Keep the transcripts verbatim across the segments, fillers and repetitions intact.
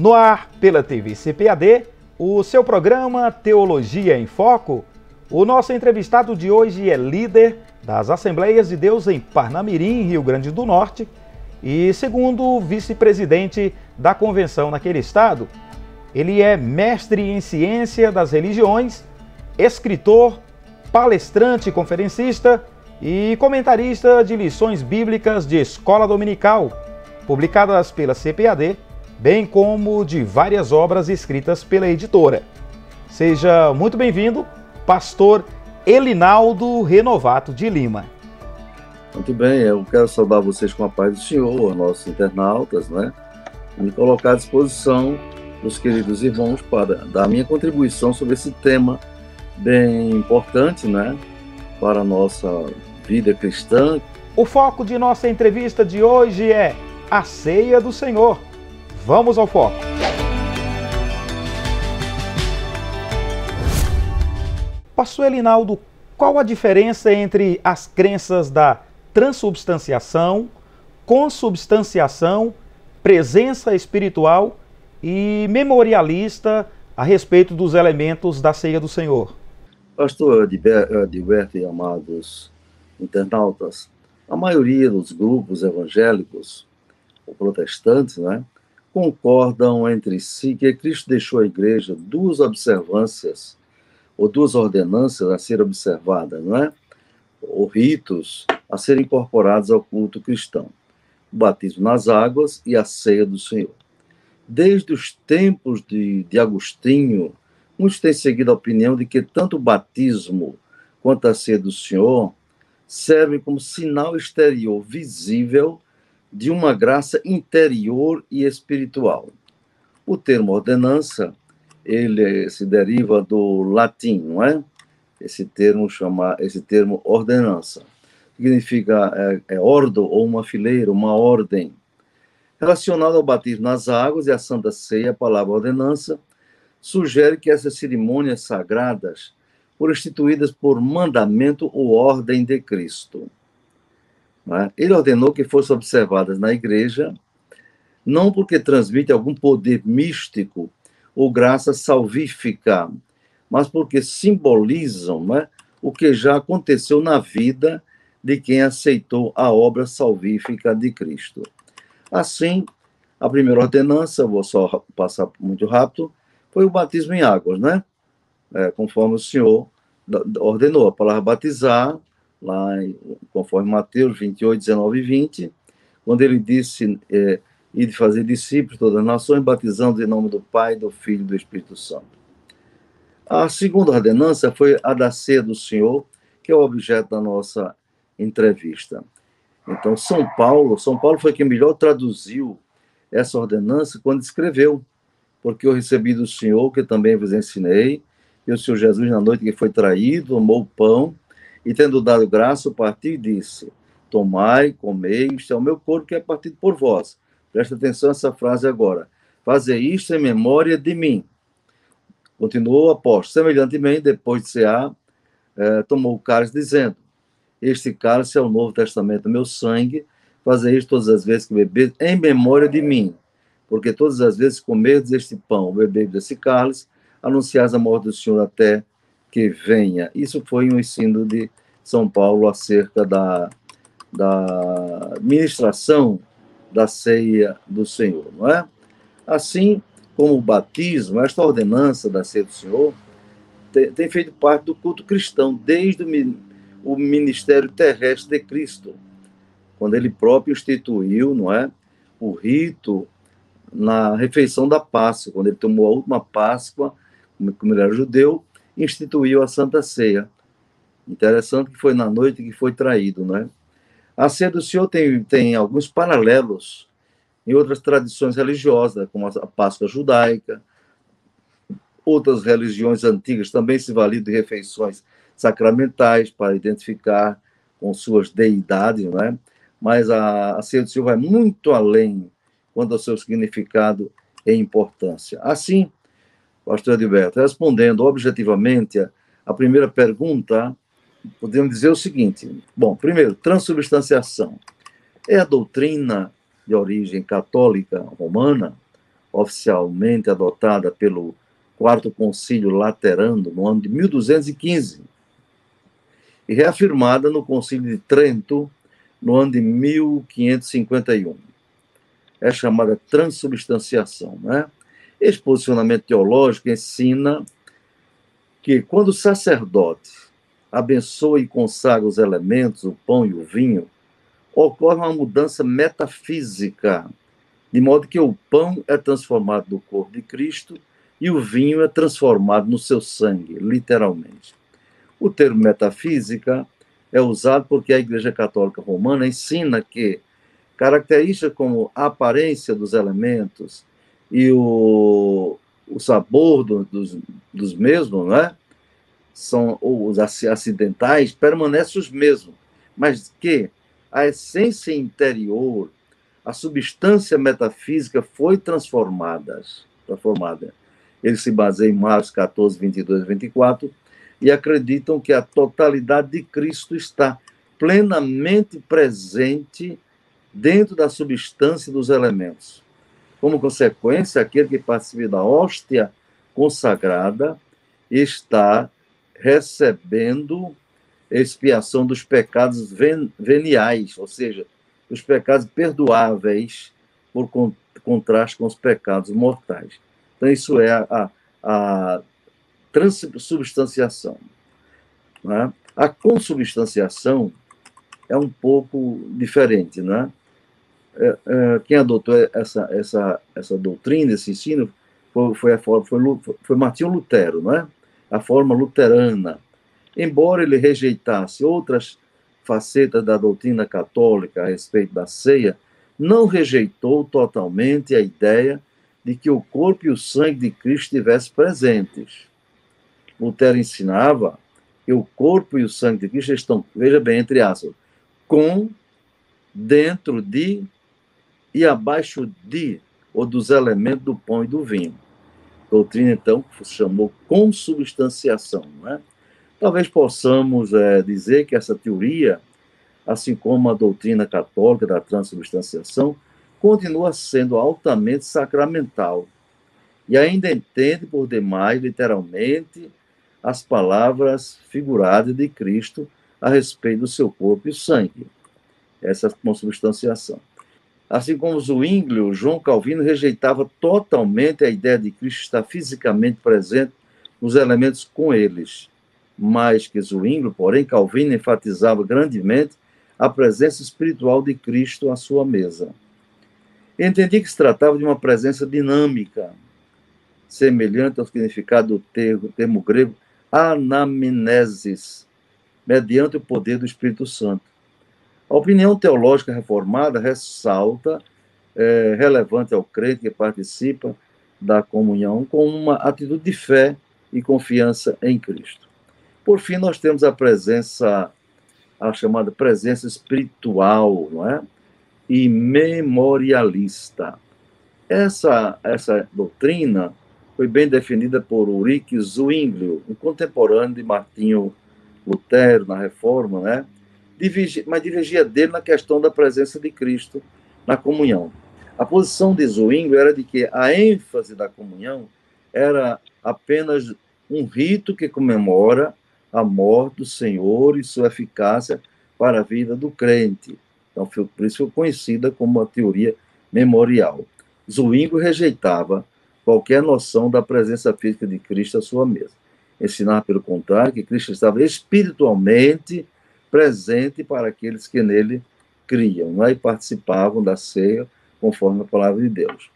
No ar, pela T V C P A D, o seu programa Teologia em Foco. O nosso entrevistado de hoje é líder das Assembleias de Deus em Parnamirim, Rio Grande do Norte, e segundo vice-presidente da convenção naquele estado. Ele é mestre em ciência das religiões, escritor, palestrante, conferencista e comentarista de lições bíblicas de escola dominical, publicadas pela C P A D, bem como de várias obras escritas pela editora. Seja muito bem-vindo, pastor Elinaldo Renovato de Lima. Muito bem, eu quero saudar vocês com a paz do Senhor, nossos internautas, né? E me colocar à disposição dos queridos irmãos para dar minha contribuição sobre esse tema bem importante, né? Para a nossa vida cristã. O foco de nossa entrevista de hoje é a Ceia do Senhor. Vamos ao foco. Pastor Elinaldo, qual a diferença entre as crenças da transubstanciação, consubstanciação, presença espiritual e memorialista a respeito dos elementos da Ceia do Senhor? Pastor Edilberto e amados internautas, a maioria dos grupos evangélicos ou protestantes, né, concordam entre si que Cristo deixou à igreja duas observâncias, ou duas ordenanças a ser observadas, não é? Ou ritos a serem incorporados ao culto cristão, o batismo nas águas e a Ceia do Senhor. Desde os tempos de, de Agostinho, muitos têm seguido a opinião de que tanto o batismo quanto a Ceia do Senhor servem como sinal exterior visível de uma graça interior e espiritual. O termo ordenança, ele se deriva do latim, não é? Esse termo chama, esse termo ordenança, significa é, é ordo ou uma fileira, uma ordem. Relacionado ao batismo nas águas e à Santa Ceia, a palavra ordenança sugere que essas cerimônias sagradas foram instituídas por mandamento ou ordem de Cristo. Ele ordenou que fossem observadas na igreja, não porque transmite algum poder místico ou graça salvífica, mas porque simbolizam, né, o que já aconteceu na vida de quem aceitou a obra salvífica de Cristo. Assim, a primeira ordenança, vou só passar muito rápido, foi o batismo em águas, né? É, conforme o Senhor ordenou, a palavra batizar, lá, conforme Mateus vinte e oito, dezenove e vinte, quando ele disse, é, e de fazer discípulos de todas as nações, batizando em nome do Pai, do Filho e do Espírito Santo. A segunda ordenança foi a da Ceia do Senhor, que é o objeto da nossa entrevista. Então, São Paulo, São Paulo foi quem melhor traduziu essa ordenança quando escreveu, porque eu recebi do Senhor, que também vos ensinei, e o Senhor Jesus, na noite que foi traído, tomou o pão, e tendo dado graça, partiu e disse, tomai, comei, isto é o meu corpo que é partido por vós. Presta atenção a essa frase agora. Fazer isto em memória de mim. Continuou o apóstolo. Semelhantemente, depois de cear, eh, tomou o cálice, dizendo, este cálice é o novo testamento, meu sangue. Fazer isto todas as vezes que beber, em memória de mim. Porque todas as vezes que comerdes este pão, beberdes desse cálice, anunciais a morte do Senhor até que venha. Isso foi um ensino de São Paulo acerca da, da ministração da Ceia do Senhor, não é? Assim como o batismo, esta ordenança da Ceia do Senhor tem, tem feito parte do culto cristão desde o, o ministério terrestre de Cristo, quando ele próprio instituiu, não é, o rito na refeição da Páscoa, quando ele tomou a última Páscoa, como ele era judeu, instituiu a Santa Ceia. Interessante que foi na noite que foi traído, né? A Ceia do Senhor tem, tem alguns paralelos em outras tradições religiosas, como a Páscoa judaica. Outras religiões antigas também se valiam de refeições sacramentais para identificar com suas deidades, né? Mas a, a Ceia do Senhor vai muito além quanto ao seu significado e importância. Assim, pastor Edilberto, respondendo objetivamente a primeira pergunta, podemos dizer o seguinte. Bom, primeiro, transubstanciação. É a doutrina de origem católica romana, oficialmente adotada pelo quarto Concílio Laterano, no ano de mil duzentos e quinze, e reafirmada no Concílio de Trento, no ano de mil quinhentos e cinquenta e um. É chamada transubstanciação, né? Esse posicionamento teológico ensina que quando o sacerdote abençoa e consagra os elementos, o pão e o vinho, ocorre uma mudança metafísica, de modo que o pão é transformado no corpo de Cristo e o vinho é transformado no seu sangue, literalmente. O termo metafísica é usado porque a Igreja Católica Romana ensina que características como a aparência dos elementos e o, o sabor do, dos, dos mesmos, né, são os acidentais, permanecem os mesmos, mas que a essência interior, a substância metafísica foi transformada. transformada. Eles se baseiam em Marcos quatorze, vinte e dois e vinte e quatro, e acreditam que a totalidade de Cristo está plenamente presente dentro da substância dos elementos. Como consequência, aquele que participa da hóstia consagrada está recebendo expiação dos pecados ven veniais, ou seja, dos pecados perdoáveis, por con contraste com os pecados mortais. Então, isso é a, a transubstanciação. Né? A consubstanciação é um pouco diferente, né? É, é, quem adotou essa, essa, essa doutrina, esse ensino, foi, foi, a, foi, foi Martinho Lutero, né? A forma luterana. Embora ele rejeitasse outras facetas da doutrina católica a respeito da ceia, não rejeitou totalmente a ideia de que o corpo e o sangue de Cristo estivessem presentes. Lutero ensinava que o corpo e o sangue de Cristo estão, veja bem, entre aspas, com, dentro de e abaixo de, ou dos elementos do pão e do vinho. Doutrina, então, que se chamou consubstanciação, né? Talvez possamos é, dizer que essa teoria, assim como a doutrina católica da transubstanciação, continua sendo altamente sacramental e ainda entende por demais, literalmente, as palavras figuradas de Cristo a respeito do seu corpo e sangue. Essa é a consubstanciação. Assim como Zwinglio, João Calvino rejeitava totalmente a ideia de Cristo estar fisicamente presente nos elementos com eles. Mais que Zwinglio, porém, Calvino enfatizava grandemente a presença espiritual de Cristo à sua mesa. Entendi que se tratava de uma presença dinâmica, semelhante ao significado do termo, termo grego anamnesis, mediante o poder do Espírito Santo. A opinião teológica reformada ressalta, é, relevante ao crente que participa da comunhão, com uma atitude de fé e confiança em Cristo. Por fim, nós temos a presença, a chamada presença espiritual, não é? E memorialista. Essa, essa doutrina foi bem definida por Ulrich Zwinglio, um contemporâneo de Martinho Lutero na Reforma, né? Divergia, mas divergia dele na questão da presença de Cristo na comunhão. A posição de Zwinglio era de que a ênfase da comunhão era apenas um rito que comemora a morte do Senhor e sua eficácia para a vida do crente. Então, por isso foi conhecida como a teoria memorial. Zwinglio rejeitava qualquer noção da presença física de Cristo à sua mesa. Ensinava, pelo contrário, que Cristo estava espiritualmente presente para aqueles que nele criam, né, e participavam da ceia conforme a palavra de Deus.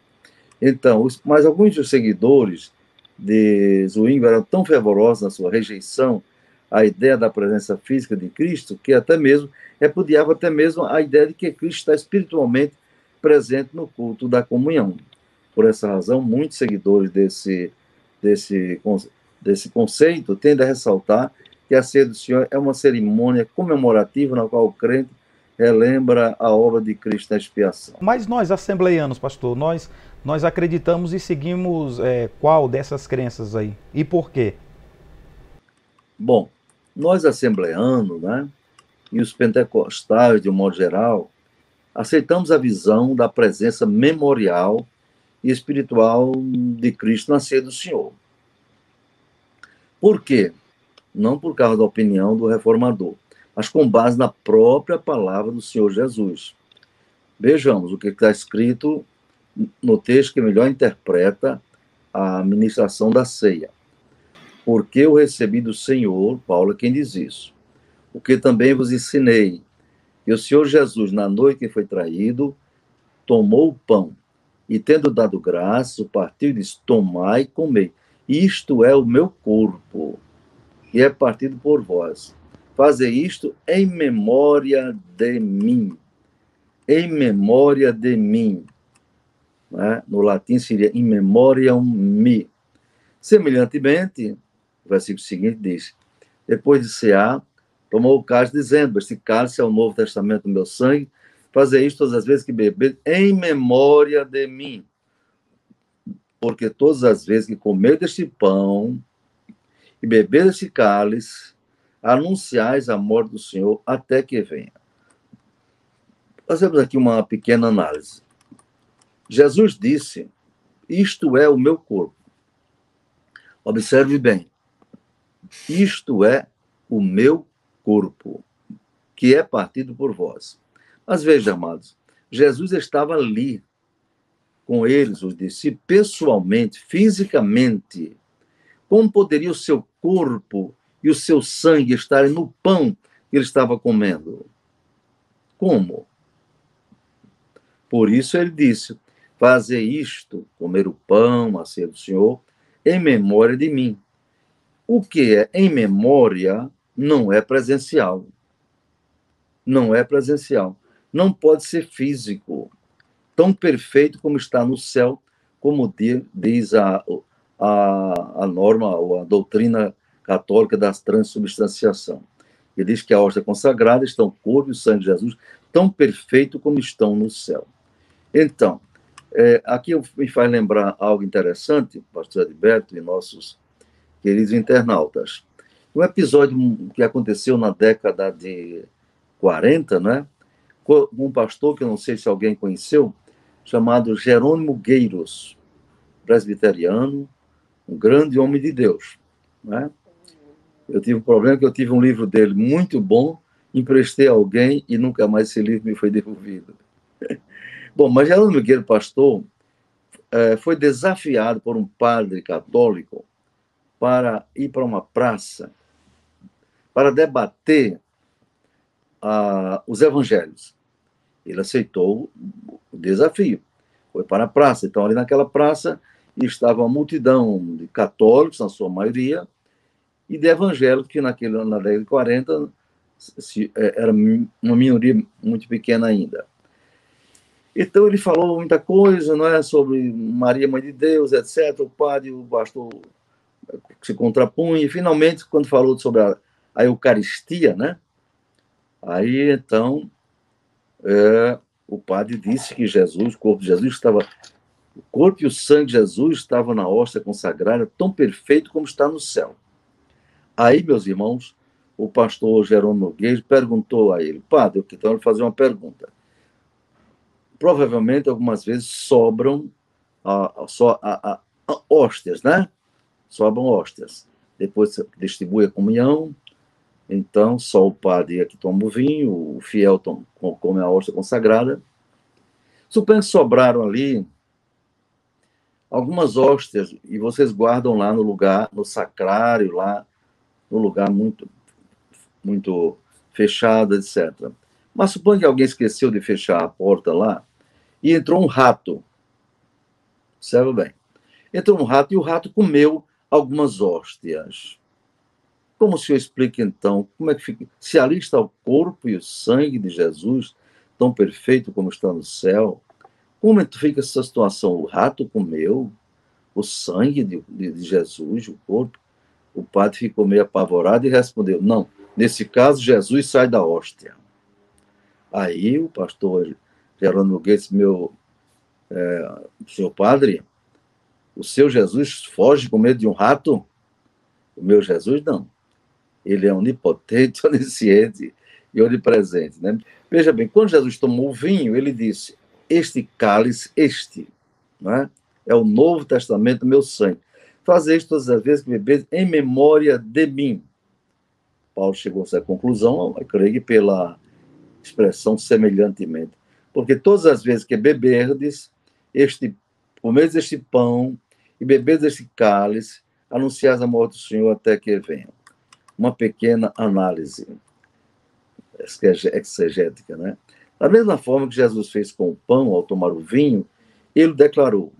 Então, mas alguns dos seguidores de Zwinglio eram tão fervorosos na sua rejeição a ideia da presença física de Cristo, que até mesmo repudiava até mesmo a ideia de que Cristo está espiritualmente presente no culto da comunhão. Por essa razão, muitos seguidores desse, desse, desse conceito tendem a ressaltar que a ceia do Senhor é uma cerimônia comemorativa na qual o crente relembra a obra de Cristo na expiação. Mas nós, assembleianos, pastor, nós, nós acreditamos e seguimos é, qual dessas crenças aí? E por quê? Bom, nós assembleanos, né, e os pentecostais de um modo geral, aceitamos a visão da presença memorial e espiritual de Cristo nascer do Senhor. Por quê? Não por causa da opinião do reformador, mas com base na própria palavra do Senhor Jesus. Vejamos o que está escrito no texto que melhor interpreta a ministração da ceia. Porque eu recebi do Senhor, Paulo é quem diz isso, o que também vos ensinei, que o Senhor Jesus, na noite que foi traído, tomou o pão, e tendo dado graça, partiu e disse, tomai e comei. Isto é o meu corpo, que é partido por vós. Fazei isto em memória de mim. Em memória de mim. Né? No latim seria in memoriam me. Semelhantemente, o versículo seguinte diz, depois de cear, tomou o cálice, dizendo, este cálice é o novo testamento do meu sangue, fazei isto todas as vezes que beber, em memória de mim. Porque todas as vezes que comer deste pão e beber deste cálice, anunciais a morte do Senhor até que venha. Fazemos aqui uma pequena análise. Jesus disse, isto é o meu corpo. Observe bem, isto é o meu corpo, que é partido por vós. Mas veja, amados, Jesus estava ali, com eles, os discípulos, pessoalmente, fisicamente. Como poderia o seu corpo e o seu sangue estarem no pão que ele estava comendo? Como? Por isso ele disse, fazer isto, comer o pão, a ceia do Senhor, em memória de mim. O que é em memória não é presencial. Não é presencial. Não pode ser físico, tão perfeito como está no céu, como diz a, a, a norma ou a doutrina católica da transubstanciação. Ele diz que a hóstia consagrada estão o corpo e o sangue de Jesus, tão perfeito como estão no céu. Então, é, aqui me faz lembrar algo interessante, pastor Edilberto e nossos queridos internautas. Um episódio que aconteceu na década de quarenta, né? Com um pastor que eu não sei se alguém conheceu, chamado Jerônimo Gueiros, presbiteriano, um grande homem de Deus, né? Eu tive um problema que eu tive um livro dele muito bom, emprestei a alguém e nunca mais esse livro me foi devolvido. Bom, mas Jerônimo Gueiros, pastor, foi desafiado por um padre católico para ir para uma praça para debater a, os evangelhos. Ele aceitou o desafio, foi para a praça. Então, ali naquela praça estava uma multidão de católicos, na sua maioria, e de evangélicos, que naquele, na década de quarenta se, era uma minoria muito pequena ainda. Então, ele falou muita coisa, não é, sobre Maria, Mãe de Deus, etcétera. O padre, o pastor se contrapunha, e finalmente, quando falou sobre a, a Eucaristia, né? Aí, então, é, o padre disse que Jesus, o corpo de Jesus estava, o corpo e o sangue de Jesus estavam na hóstia consagrada, tão perfeito como está no céu. Aí, meus irmãos, o pastor Jerônimo Gueiros perguntou a ele, padre, eu quero fazer uma pergunta. Provavelmente, algumas vezes, sobram a, a, a, a hóstias, né? Sobram hóstias. Depois distribui a comunhão. Então, só o padre é que toma o vinho, o fiel toma, come a hóstia consagrada. Suponho que sobraram ali algumas hóstias e vocês guardam lá no lugar, no sacrário, lá no lugar muito, muito fechado, etcétera. Mas suponho que alguém esqueceu de fechar a porta lá e entrou um rato. Observa bem. Entrou um rato e o rato comeu algumas hóstias. Como o senhor explica, então, como é que fica? Se ali está o corpo e o sangue de Jesus, tão perfeito como está no céu, como é que fica essa situação? O rato comeu o sangue de, de, de Jesus, o corpo? O padre ficou meio apavorado e respondeu, não, nesse caso, Jesus sai da hóstia. Aí o pastor Jerônimo Gueiros, meu é, senhor padre, o seu Jesus foge com medo de um rato? O meu Jesus, não. Ele é onipotente, onisciente e onipresente, né? Veja bem, quando Jesus tomou o vinho, ele disse, este cálice, este, né? é o Novo Testamento do meu sangue. Fazer isto todas as vezes que bebeis em memória de mim. Paulo chegou a essa conclusão, eu creio que pela expressão semelhantemente. Porque todas as vezes que beberdes, este, comedes este pão e bebedes este cálice, anunciais a morte do Senhor até que venha. Uma pequena análise exegética, né? Da mesma forma que Jesus fez com o pão, ao tomar o vinho, ele declarou,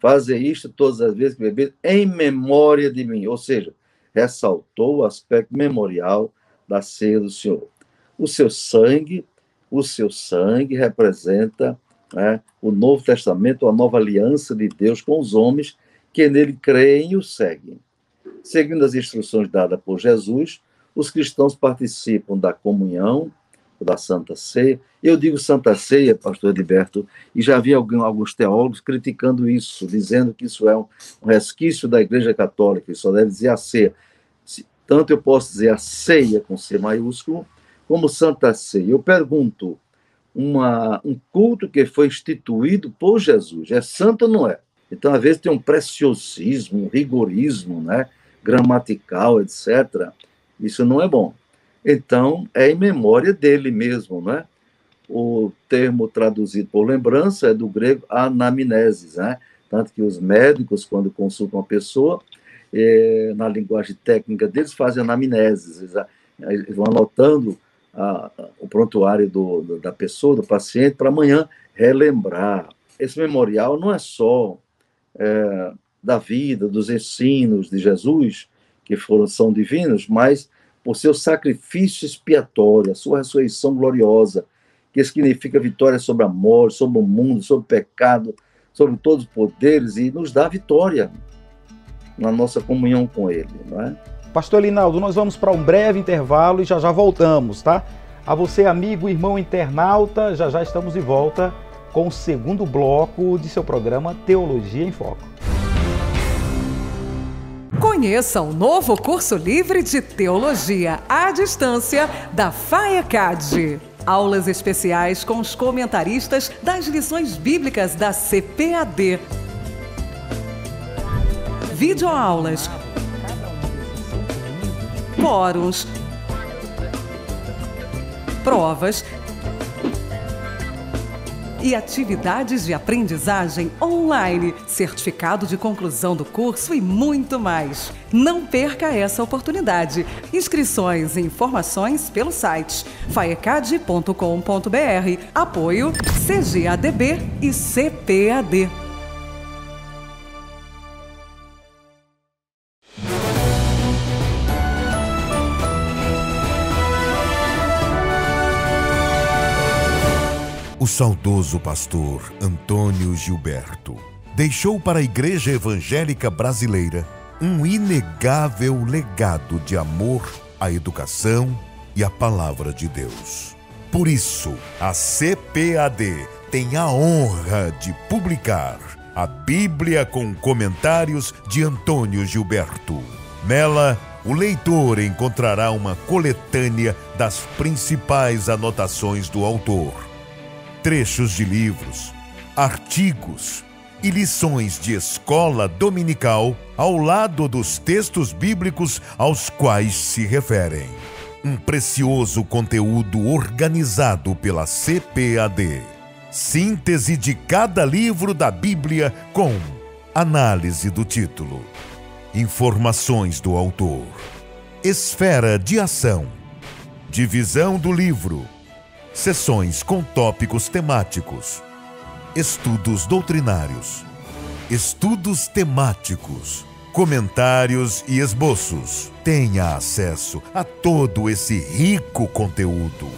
fazer isto todas as vezes que beber em memória de mim. Ou seja, ressaltou o aspecto memorial da ceia do Senhor. O seu sangue, o seu sangue representa, né, o Novo Testamento, a nova aliança de Deus com os homens que nele creem e o seguem. Seguindo as instruções dadas por Jesus, os cristãos participam da comunhão, da Santa Ceia. Eu digo Santa Ceia, pastor Edilberto, e já vi alguém, alguns teólogos criticando isso, dizendo que isso é um resquício da Igreja Católica, que só deve dizer a ceia. Tanto eu posso dizer a ceia com C maiúsculo, como Santa Ceia. Eu pergunto, uma, um culto que foi instituído por Jesus, é santo ou não é? Então, às vezes, tem um preciosismo, um rigorismo, né, gramatical, etcétera. Isso não é bom. Então, é em memória dele mesmo, né? O termo traduzido por lembrança é do grego anamnesis, né? Tanto que os médicos, quando consultam a pessoa, eh, na linguagem técnica deles, fazem anamnesis. Eles, eles vão anotando a, a, o prontuário do, do, da pessoa, do paciente, para amanhã relembrar. Esse memorial não é só eh, da vida, dos ensinos de Jesus, que foram, são divinos, mas por seu sacrifício expiatório, a sua ressurreição gloriosa, que significa vitória sobre a morte, sobre o mundo, sobre o pecado, sobre todos os poderes, e nos dá vitória na nossa comunhão com ele, não é? Pastor Elinaldo, nós vamos para um breve intervalo e já já voltamos, tá? A você, amigo, irmão internauta, já já estamos de volta com o segundo bloco de seu programa Teologia em Foco. Conheça o novo curso livre de Teologia à Distância da FAECAD. Aulas especiais com os comentaristas das lições bíblicas da C P A D. Videoaulas, fóruns, provas e atividades de aprendizagem online, certificado de conclusão do curso e muito mais. Não perca essa oportunidade. Inscrições e informações pelo site faecad ponto com ponto br. Apoio C G A D B e C P A D. O saudoso pastor Antônio Gilberto deixou para a Igreja Evangélica Brasileira um inegável legado de amor à educação e à palavra de Deus. Por isso, a C P A D tem a honra de publicar a Bíblia com comentários de Antônio Gilberto. Nela, o leitor encontrará uma coletânea das principais anotações do autor, trechos de livros, artigos e lições de escola dominical ao lado dos textos bíblicos aos quais se referem. Um precioso conteúdo organizado pela C P A D. Síntese de cada livro da Bíblia com análise do título, informações do autor, esfera de ação, divisão do livro, sessões com tópicos temáticos, estudos doutrinários, estudos temáticos, comentários e esboços. Tenha acesso a todo esse rico conteúdo.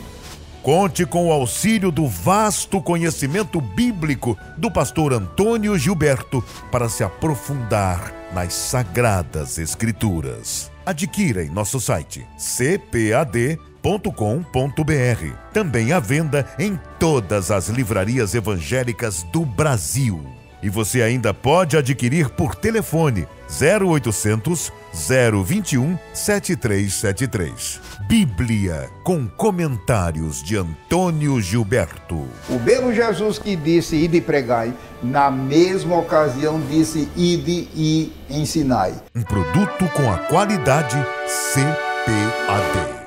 Conte com o auxílio do vasto conhecimento bíblico do pastor Antônio Gilberto para se aprofundar nas Sagradas Escrituras. Adquira em nosso site c p a d ponto com ponto br. Também à venda em todas as livrarias evangélicas do Brasil. E você ainda pode adquirir por telefone zero oitocentos, zero vinte e um, setenta e três setenta e três. Bíblia com comentários de Antônio Gilberto. O mesmo Jesus que disse ide e pregai, na mesma ocasião disse ide e ensinai. Um produto com a qualidade C P A D.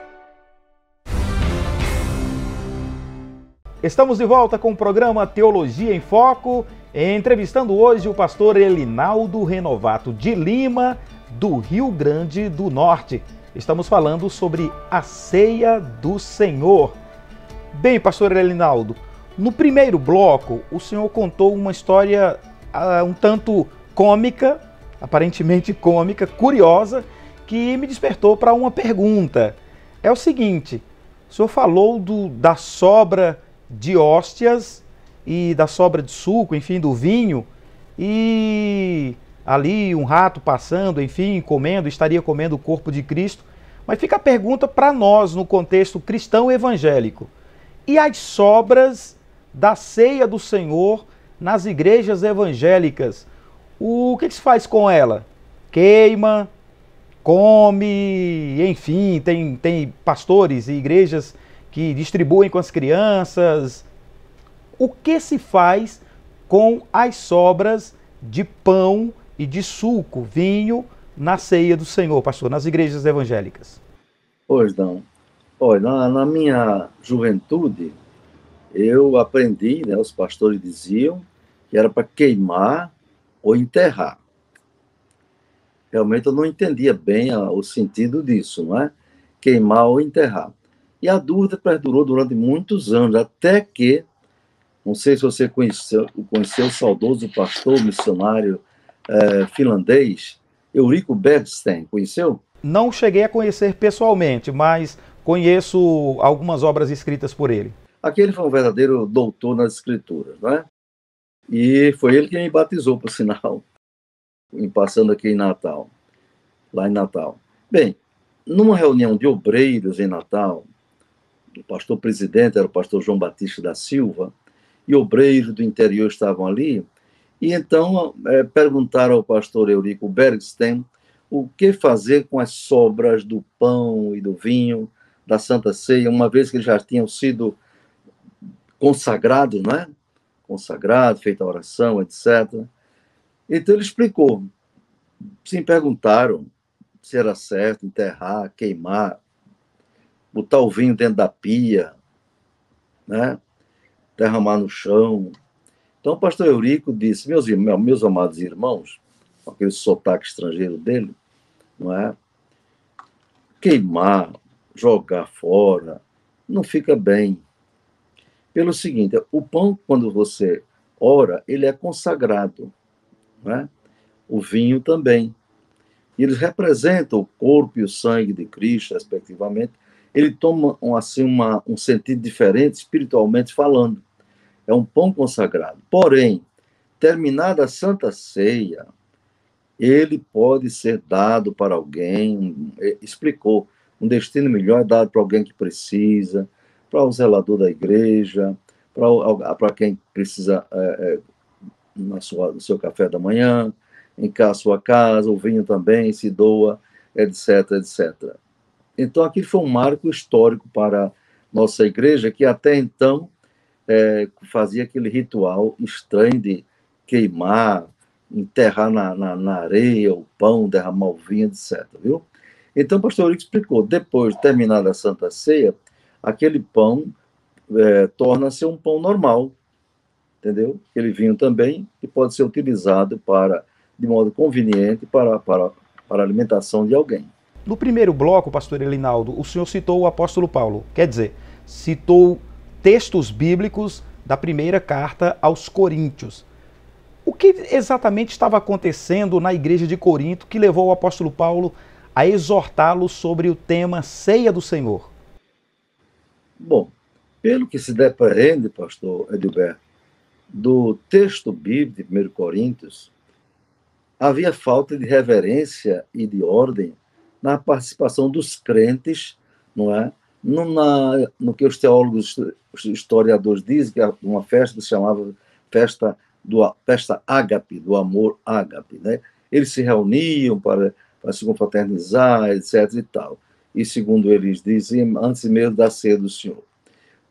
Estamos de volta com o programa Teologia em Foco, entrevistando hoje o pastor Elinaldo Renovato de Lima, do Rio Grande do Norte. Estamos falando sobre a Ceia do Senhor. Bem, pastor Elinaldo, no primeiro bloco o senhor contou uma história uh, um tanto cômica, aparentemente cômica, curiosa, que me despertou para uma pergunta. É o seguinte, o senhor falou do, da sobra de hóstias e da sobra de suco, enfim, do vinho, e ali um rato passando, enfim, comendo, estaria comendo o corpo de Cristo. Mas fica a pergunta para nós no contexto cristão evangélico. E as sobras da ceia do Senhor nas igrejas evangélicas? O que, que se faz com ela? Queima, come, enfim, tem, tem pastores e igrejas que distribuem com as crianças. O que se faz com as sobras de pão e de suco, vinho, na ceia do Senhor, pastor, nas igrejas evangélicas? Pois não. Olha, na, na minha juventude, eu aprendi, né, os pastores diziam que era para queimar ou enterrar. Realmente eu não entendia bem a, o sentido disso, não é? Queimar ou enterrar. E a dúvida perdurou durante muitos anos, até que, não sei se você conheceu, conheceu o saudoso pastor missionário eh, finlandês, Eurico Bergstén, conheceu? Não cheguei a conhecer pessoalmente, mas conheço algumas obras escritas por ele. Aquele foi um verdadeiro doutor nas escrituras, não é? E foi ele que me batizou, por sinal, passando aqui em Natal, lá em Natal. Bem, numa reunião de obreiros em Natal, o pastor presidente era o pastor João Batista da Silva, e obreiros do interior estavam ali, e então é, perguntaram ao pastor Eurico Bergstén o que fazer com as sobras do pão e do vinho da Santa Ceia, uma vez que eles já tinham sido consagrados, não é? Consagrados, feita a oração, etcétera. Então ele explicou, sim, perguntaram se era certo enterrar, queimar, botar o vinho dentro da pia, né? Derramar no chão. Então o pastor Eurico disse, meus, meus amados irmãos, com aquele sotaque estrangeiro dele, não é? Queimar, jogar fora, não fica bem. Pelo seguinte, o pão, quando você ora, ele é consagrado, não é? O vinho também. Eles representam o corpo e o sangue de Cristo, respectivamente. Ele toma assim, uma, um sentido diferente, espiritualmente falando. É um pão consagrado. Porém, terminada a Santa Ceia, ele pode ser dado para alguém, explicou, um destino melhor é dado para alguém que precisa, para um zelador da igreja, para, para quem precisa é, é, na sua, no seu café da manhã, em casa, sua casa, o vinho também se doa, etc, etcétera. Então, aqui foi um marco histórico para nossa igreja, que até então é, fazia aquele ritual estranho de queimar, enterrar na, na, na areia o pão, derramar o vinho, etcétera. Viu? Então, o pastor Eurico explicou, depois de terminada a Santa Ceia, aquele pão é, torna-se um pão normal, entendeu? Aquele vinho também, que pode ser utilizado para, de modo conveniente para, para, para a alimentação de alguém. No primeiro bloco, pastor Elinaldo, o senhor citou o apóstolo Paulo, quer dizer, citou textos bíblicos da primeira carta aos Coríntios. O que exatamente estava acontecendo na igreja de Corinto que levou o apóstolo Paulo a exortá-lo sobre o tema Ceia do Senhor? Bom, pelo que se depreende, pastor Edilberto, do texto bíblico de primeira Coríntios, havia falta de reverência e de ordem na participação dos crentes, não é? No, na, no que os teólogos, os historiadores dizem, que uma festa que se chamava Festa do, festa ágape, do amor ágape, né? Eles se reuniam para, para se confraternizar, etcétera e tal. E, segundo eles dizem, antes mesmo da ceia do Senhor.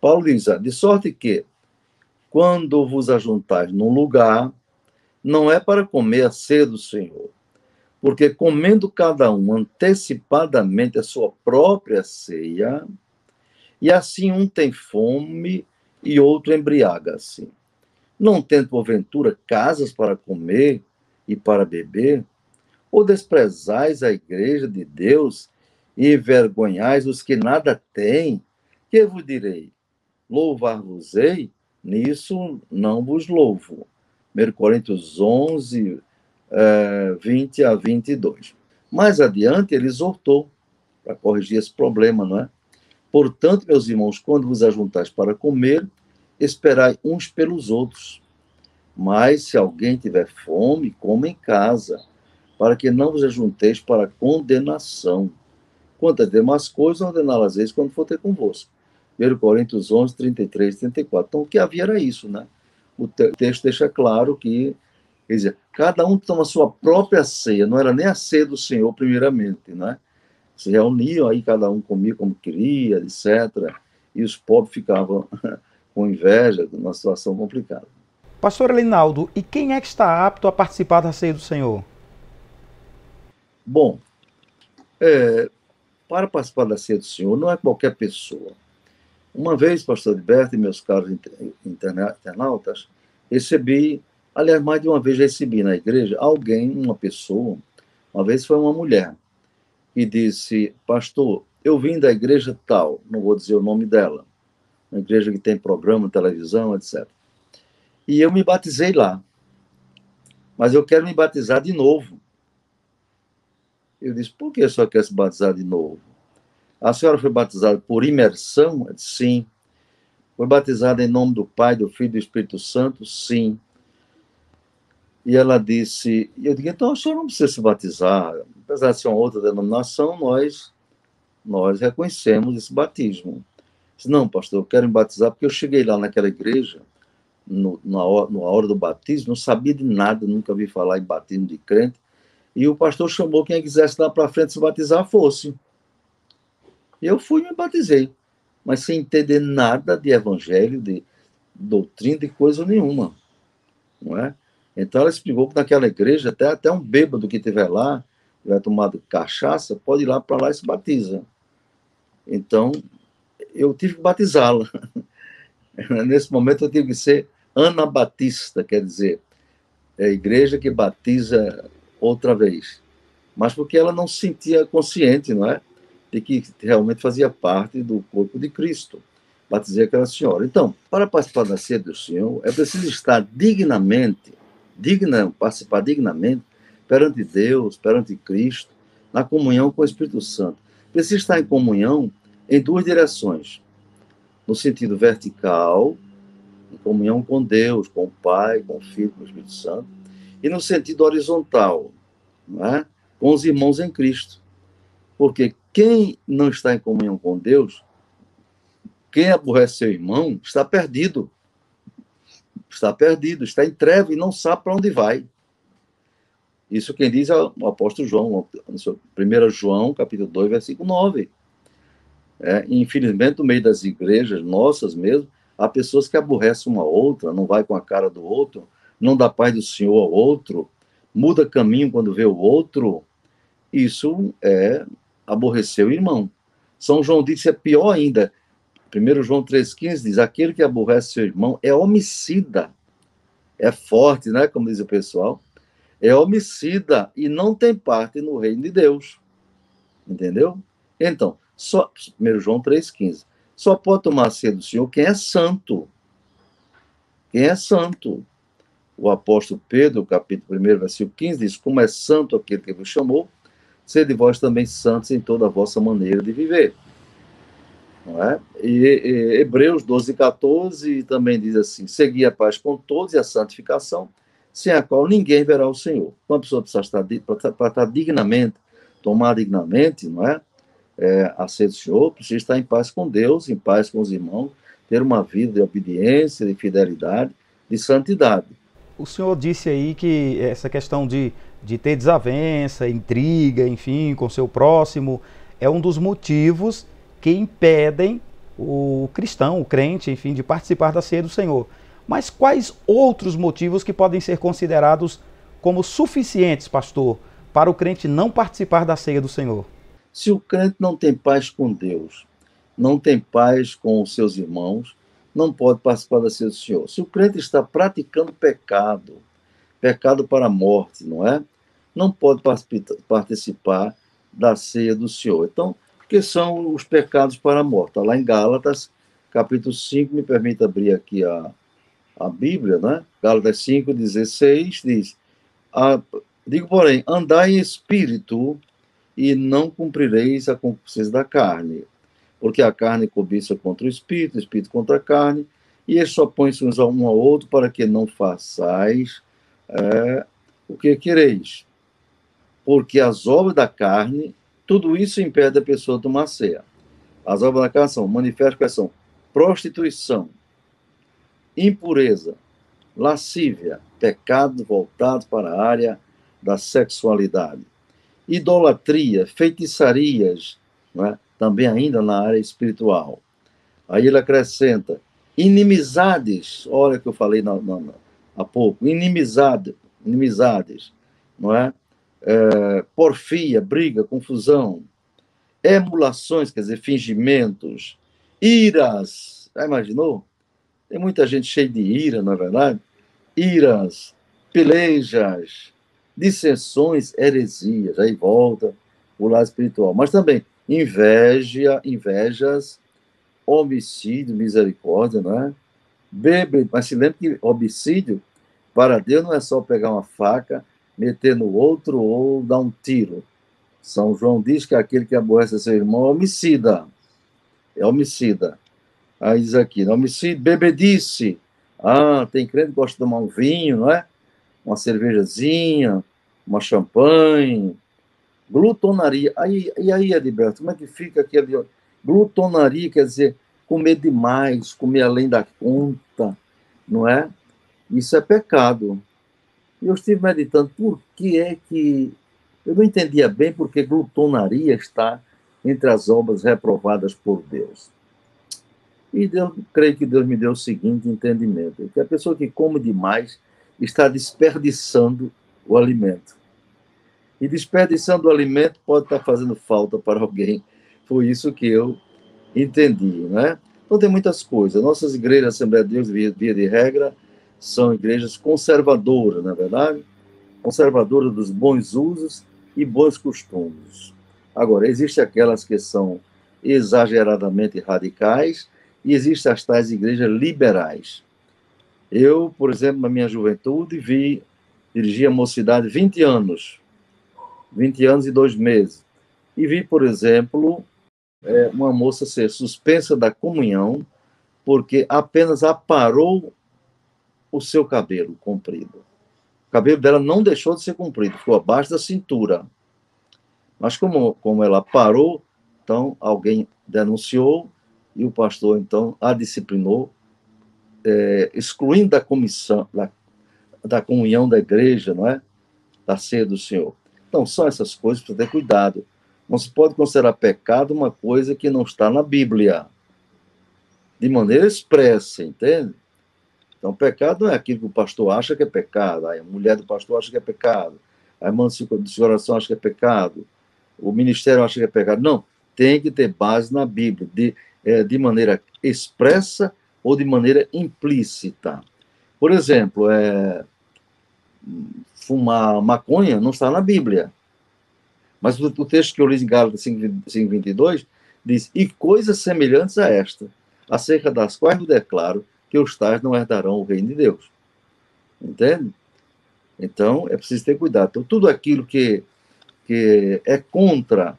Paulo diz, ah, de sorte que, quando vos ajuntais num lugar, não é para comer a ceia do Senhor, porque comendo cada um antecipadamente a sua própria ceia, e assim um tem fome e outro embriaga-se. Não tendo, porventura, casas para comer e para beber, ou desprezais a igreja de Deus e envergonhais os que nada têm, que vos direi? Louvar-vos-ei? Nisso não vos louvo. primeira Coríntios onze, vinte a vinte e dois. Mais adiante, ele exortou para corrigir esse problema, não é? Portanto, meus irmãos, quando vos ajuntais para comer, esperai uns pelos outros. Mas, se alguém tiver fome, coma em casa, para que não vos ajunteis para condenação. Quanto a demais coisas, ordená-las quando for ter convosco. primeira Coríntios onze, trinta e três, trinta e quatro. Então, o que havia era isso, né? O texto deixa claro que, quer dizer, cada um toma a sua própria ceia, não era nem a ceia do Senhor, primeiramente, né? Se reuniam, aí cada um comia como queria, etcétera. E os pobres ficavam com inveja, numa situação complicada. Pastor Elinaldo, e quem é que está apto a participar da ceia do Senhor? Bom, é, para participar da ceia do Senhor não é qualquer pessoa. Uma vez, pastor Edilberto e meus caros internautas, recebi, aliás, mais de uma vez recebi na igreja alguém, uma pessoa, uma vez foi uma mulher, e disse, pastor, eu vim da igreja tal, não vou dizer o nome dela, uma igreja que tem programa, televisão, etcétera. E eu me batizei lá, mas eu quero me batizar de novo. Eu disse, por que a senhora quer se batizar de novo? A senhora foi batizada por imersão? Eu disse, sim. Foi batizada em nome do Pai, do Filho e do Espírito Santo? Sim. E ela disse, eu digo, então a senhora não precisa se batizar. Apesar de ser uma outra denominação, nós, nós reconhecemos esse batismo. Não, pastor, eu quero me batizar, porque eu cheguei lá naquela igreja, no, na, hora, na hora do batismo, não sabia de nada, nunca vi falar em batismo de crente, e o pastor chamou quem quisesse lá para frente se batizar, fosse. Eu fui e me batizei, mas sem entender nada de evangelho, de doutrina, de coisa nenhuma, não é? Então ela explicou que naquela igreja, até, até um bêbado que estiver lá, tiver tomado cachaça, pode ir lá para lá e se batiza. Então, eu tive que batizá-la. Nesse momento, eu tive que ser anabatista, quer dizer, é a igreja que batiza outra vez. Mas porque ela não se sentia consciente, não é? De que realmente fazia parte do corpo de Cristo. Batizei aquela senhora. Então, para participar da ceia do Senhor, é preciso estar dignamente, digna, participar dignamente perante Deus, perante Cristo, na comunhão com o Espírito Santo. Precisa estar em comunhão em duas direções. No sentido vertical, em comunhão com Deus, com o Pai, com o Filho, com o Espírito Santo. E no sentido horizontal, não é? Com os irmãos em Cristo. Porque quem não está em comunhão com Deus, quem aborrece seu irmão, está perdido. Está perdido, está em treva e não sabe para onde vai. Isso quem diz é o apóstolo João, primeira João, capítulo dois, versículo nove. É, infelizmente, no meio das igrejas nossas mesmo, há pessoas que aborrecem uma outra, não vai com a cara do outro, não dá paz do Senhor ao outro, muda caminho quando vê o outro. Isso é aborrecer o irmão. São João disse, é pior ainda. primeira João três, quinze diz, aquele que aborrece seu irmão é homicida. É forte, né? Como diz o pessoal. É homicida e não tem parte no reino de Deus. Entendeu? Então, só, primeira João três, quinze. Só pode tomar a ceia do Senhor quem é santo. Quem é santo. O apóstolo Pedro, capítulo um, versículo quinze, diz, como é santo aquele que vos chamou, sede vós também santos em toda a vossa maneira de viver. Não é? E, e Hebreus doze, catorze também diz assim, segui a paz com todos e a santificação, sem a qual ninguém verá o Senhor. Então, a pessoa precisa estar, para estar dignamente, tomar dignamente, não é? É, a ceia do Senhor, precisa estar em paz com Deus, em paz com os irmãos, ter uma vida de obediência, de fidelidade, de santidade. o senhor disse aí que essa questão de, de ter desavença, intriga, enfim, com seu próximo, é um dos motivos que impedem o cristão, o crente, enfim, de participar da ceia do Senhor. Mas quais outros motivos que podem ser considerados como suficientes, pastor, para o crente não participar da ceia do Senhor? Se o crente não tem paz com Deus, não tem paz com os seus irmãos, não pode participar da ceia do Senhor. Se o crente está praticando pecado, pecado para a morte, não é? Não pode participar da ceia do Senhor. Então, o que são os pecados para a morte? Está lá em Gálatas, capítulo cinco, me permite abrir aqui a, a Bíblia, né? Gálatas cinco, dezesseis, diz... A, digo, porém, andai em espírito e não cumprireis a concupiscência da carne, porque a carne cobiça contra o espírito, o espírito contra a carne, e eles só põem-se uns a um ao outro para que não façais é, o que quereis. Porque as obras da carne, tudo isso impede a pessoa de tomar ceia. As obras da carne são manifestas, são prostituição, impureza, lascívia, pecado voltado para a área da sexualidade, idolatria, feitiçarias, não é? Também ainda na área espiritual. Aí ele acrescenta, inimizades, olha que eu falei na, na, na, há pouco, inimizade, inimizades, não é? É, porfia, briga, confusão, emulações, quer dizer, fingimentos, iras, já imaginou? Tem muita gente cheia de ira, não é verdade? Iras, pelejas, dissensões, heresias, aí volta o lado espiritual. Mas também inveja, invejas, homicídio, misericórdia, não é? Bebe, mas se lembra que homicídio, para Deus, não é só pegar uma faca, meter no outro ou dar um tiro. São João diz que aquele que aborrece seu irmão é homicida. É homicida. Aí diz aqui, homicídio, bebedice. Ah, tem crente que gosta de tomar um vinho, não é? Uma cervejazinha, uma champanhe, glutonaria. Aí, e aí, Edilberto, como é que fica aquele... Glutonaria quer dizer comer demais, comer além da conta, não é? Isso é pecado. E eu estive meditando, por que é que... Eu não entendia bem porque glutonaria está entre as obras reprovadas por Deus. E Deus, creio que Deus me deu o seguinte entendimento, que a pessoa que come demais está desperdiçando o alimento. E desperdiçando o alimento pode estar fazendo falta para alguém. Foi isso que eu entendi, né? Então tem muitas coisas. Nossas igrejas, Assembleia de Deus, via de regra, são igrejas conservadoras, não é verdade? Conservadoras dos bons usos e bons costumes. Agora, existem aquelas que são exageradamente radicais, e existem as tais igrejas liberais. Eu, por exemplo, na minha juventude, vi, dirigi a mocidade vinte anos, vinte anos e dois meses, e vi, por exemplo, uma moça ser suspensa da comunhão porque apenas aparou o seu cabelo comprido. O cabelo dela não deixou de ser comprido, ficou abaixo da cintura. Mas como, como ela parou, então alguém denunciou, e o pastor, então, a disciplinou, é, excluindo da comissão, da, da comunhão da igreja, não é? Da ceia do Senhor. Então, são essas coisas para ter cuidado. Não se pode considerar pecado uma coisa que não está na Bíblia, de maneira expressa, entende? Então, pecado não é aquilo que o pastor acha que é pecado, a mulher do pastor acha que é pecado, a irmã do seu coração acha que é pecado, o ministério acha que é pecado. Não, tem que ter base na Bíblia, de de maneira expressa ou de maneira implícita. Por exemplo, é, fumar maconha não está na Bíblia. Mas o, o texto que eu li em Gálatas cinco, vinte e dois diz, e coisas semelhantes a esta, acerca das quais eu declaro que os tais não herdarão o reino de Deus. Entende? Então, é preciso ter cuidado. Então, tudo aquilo que, que é contra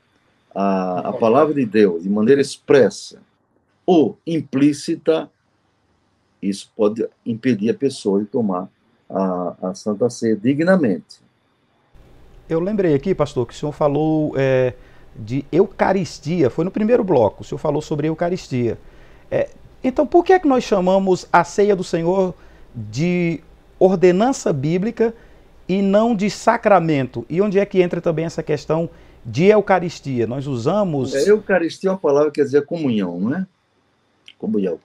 a, a palavra de Deus, de maneira expressa, ou implícita, isso pode impedir a pessoa de tomar a, a Santa Ceia dignamente. Eu lembrei aqui, pastor, que o senhor falou é, de eucaristia, foi no primeiro bloco, o senhor falou sobre eucaristia. É, então, por que é que nós chamamos a ceia do Senhor de ordenança bíblica e não de sacramento. E onde é que entra também essa questão de eucaristia? Nós usamos... É, eucaristia é uma palavra que quer dizer comunhão, não é? Comunhão.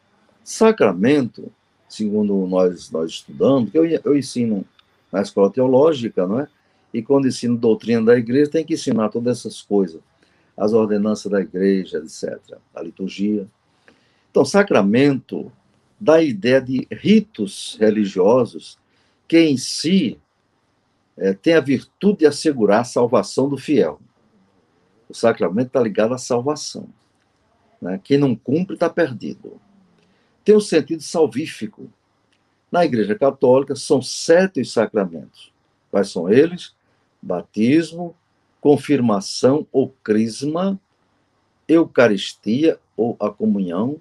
Sacramento, segundo nós, nós estudamos, eu, eu ensino na escola teológica, não é? E quando ensino doutrina da igreja, tem que ensinar todas essas coisas, as ordenanças da igreja, etcétera, a liturgia. Então, sacramento dá a ideia de ritos religiosos que em si é, tem a virtude de assegurar a salvação do fiel. O sacramento está ligado à salvação, né? Quem não cumpre está perdido. Tem um sentido salvífico. Na Igreja Católica são sete os sacramentos. Quais são eles? Batismo, confirmação ou crisma, eucaristia ou a comunhão,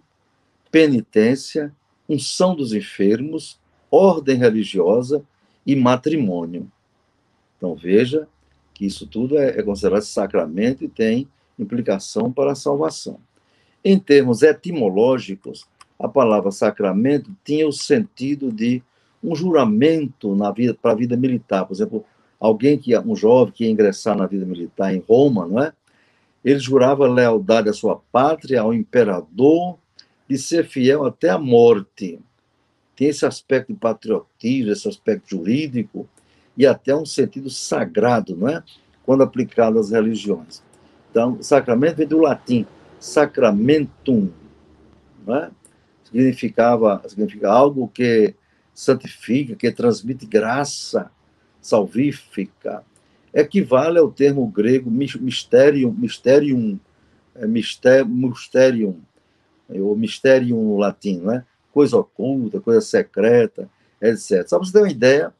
penitência, unção dos enfermos, ordem religiosa e matrimônio. Então veja que isso tudo é, é considerado sacramento e tem implicação para a salvação. Em termos etimológicos, a palavra sacramento tinha o sentido de um juramento na vida, para a vida militar. Por exemplo, alguém que, um jovem que ia ingressar na vida militar em Roma, não é? Ele jurava lealdade à sua pátria, ao imperador, de ser fiel até a morte. Tem esse aspecto de patriotismo, esse aspecto jurídico, e até um sentido sagrado, não é? Quando aplicado às religiões. Então, sacramento vem do latim, sacramentum, não é? Significava, significa algo que santifica, que transmite graça salvífica. Equivale ao termo grego mysterium, mysterium, mysterium, ou mysterium no latim, né? Coisa oculta, coisa secreta, etcétera. Só para você ter uma ideia,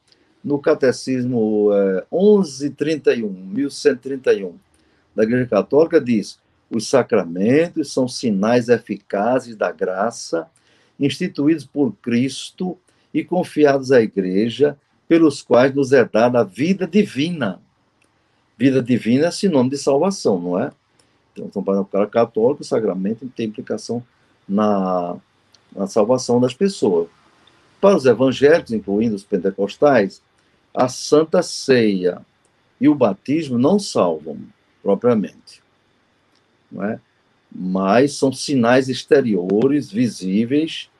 no Catecismo é, onze trinta e um, mil cento e trinta e um, da Igreja Católica, diz: os sacramentos são sinais eficazes da graça, instituídos por Cristo e confiados à Igreja, pelos quais nos é dada a vida divina. Vida divina é sinônimo de salvação, não é? Então, então para o cara católico, o sacramento tem implicação na, na salvação das pessoas. Para os evangélicos, incluindo os pentecostais, a Santa Ceia e o batismo não salvam propriamente, não é? Mas são sinais exteriores, visíveis,